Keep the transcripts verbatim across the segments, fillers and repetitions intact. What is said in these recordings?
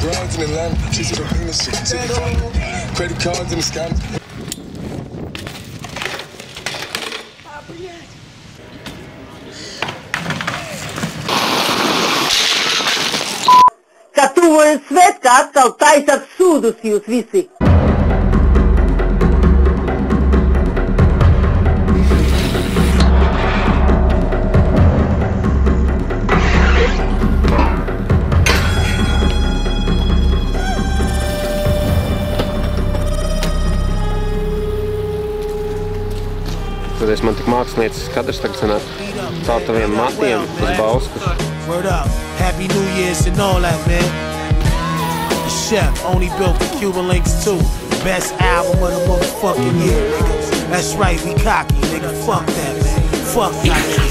Brides in Atlanta, she said I'm in the shit. Credit cards in the sky. Которого Светка оттолкнуть отсюда с ее свисы. Skaties, man tik mākslinieces kadrs tagad sanāk celtaviem matiem uz Bausku. Word up, happy new years and all that, man. The chef only built the Cuban links too. Best album of the motherfucking year, nigga. That's right, we cocky, nigga. Fuck that, man. Fuck cocky, man.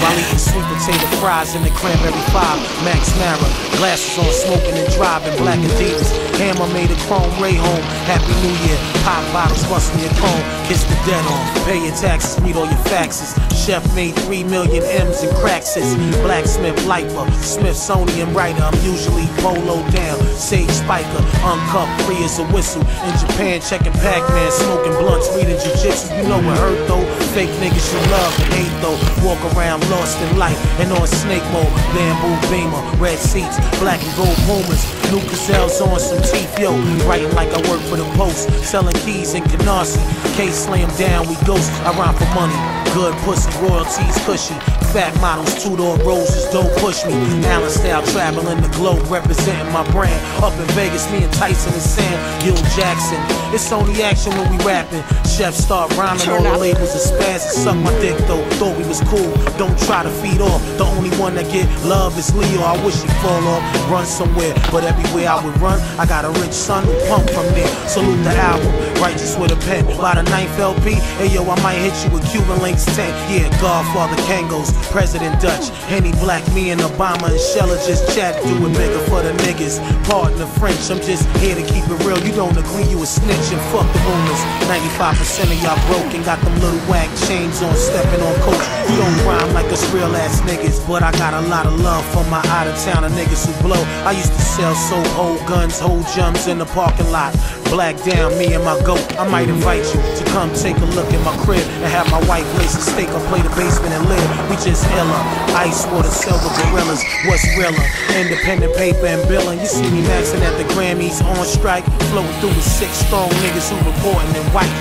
While eating sweet potato fries and the cranberry pie, Max Mara, glasses on smoking and driving, black Adidas. Hammer made a chrome ray home. Happy New Year. Pop bottles, busting your cone. Kiss the dead on. Pay your taxes, read all your faxes. Chef made three million M's and cracks. Blacksmith, lifer, Smithsonian writer. I'm usually polo down. Sage spiker, uncuffed, free as a whistle. In Japan, checking Pac-Man, smoking blunts, reading jiu-jitsu. You know it hurt though. Fake niggas you love and hate though. Walk around lost in life and on snake mode. Bamboo beamer, red seats, black and gold boomers. New gazelles on some teeth, yo. Writing like I work for the post. Selling keys in Canarsie. Case slammed down, we ghost. I rhyme for money. Good pussy, royalties, cushy. Fat models, two-door roses, don't push me. Allen style, traveling the globe, representing my brand. Up in Vegas, me and Tyson and Sam, Gil Jackson. It's only action when we rapping. Chefs start rhyming, all the labels are spazzy. Suck my dick though, thought we was cool. Don't try to feed off. The only one that get love is Leo. I wish he'd fall off, run somewhere, but everywhere I would run, I got a rich son who pump from there. Salute the album, righteous with a pen. By the ninth L P, hey yo, I might hit you with Cuban Links ten. Yeah, Godfather Kangos. President Dutch, Henny Black, me and Obama and Shella just chat, doing bigger for the niggas. Pardon the French, I'm just here to keep it real. You don't agree, you a snitch and fuck the rumors. ninety-five percent of y'all broke and got them little whack chains on, stepping on coach. You don't rhyme like us real ass niggas, but I got a lot of love for my out of town of niggas who blow. I used to sell so old guns, whole jumps in the parking lot. Black down, me and my goat. I might invite you to come take a look at my crib and have my wife lace a steak or play the basement and live. We just iller, ice water, silver gorillas. What's realer? Independent paper and billing. You see me maxing at the Grammys on strike, floating through with six strong niggas who reporting in white.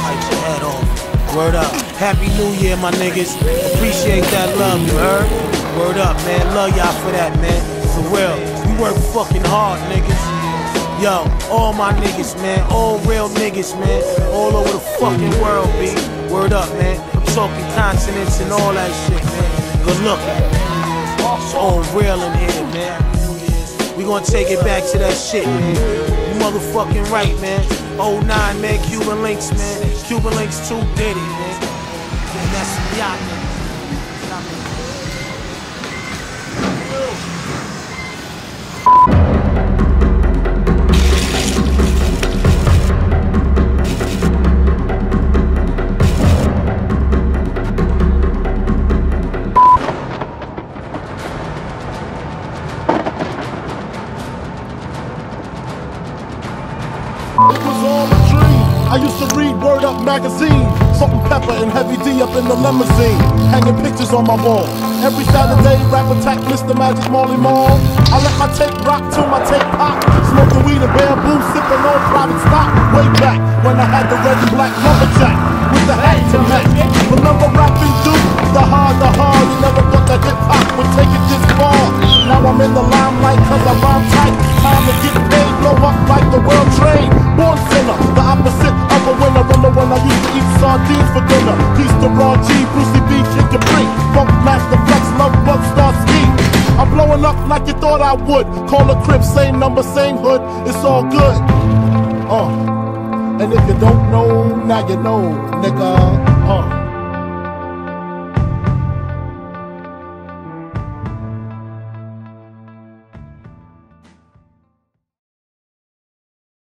Fight your head off. Word up. Happy New Year, my niggas. Appreciate that love, you heard? Word up, man. Love y'all for that, man. For real. We work fucking hard, niggas. Yo, all my niggas, man, all real niggas, man, all over the fucking world, B. Word up, man. I'm talking continents and all that shit, man. Good luck. It's all real in here, man. We gonna take it back to that shit, man. You motherfucking right, man. oh nine, man, Cuban Links, man. Cuban Links too Diddy, man. And that's some yacht, man. It was all a dream. I used to read Word Up magazine. Salt and Pepper and Heavy D up in the limousine, hanging pictures on my wall. Every Saturday, Rap Attack, Mister Magic, Marley Marl. I let my tape rock till my tape pop. Smoking weed and bamboo, sipping on private stock. Way back when I had the red and black lumberjack with the hat to neck. Remember rapping dude, the hard, the hard. You never thought that hip hop would take it this far. Now I'm in the limelight 'cause I rhyme tight. Time to get paid, blow up like the world train. Born sinner, the opposite of a winner. Remember when I used to eat sardines for dinner? Peace to Raw G, Brucey B, Kick Your Freak, Funk Master Flex, Love Bug, Star Ski. I'm blowing up like you thought I would. Call a crib, same number, same hood. It's all good. Uh, and if you don't know, now you know, nigga. Uh.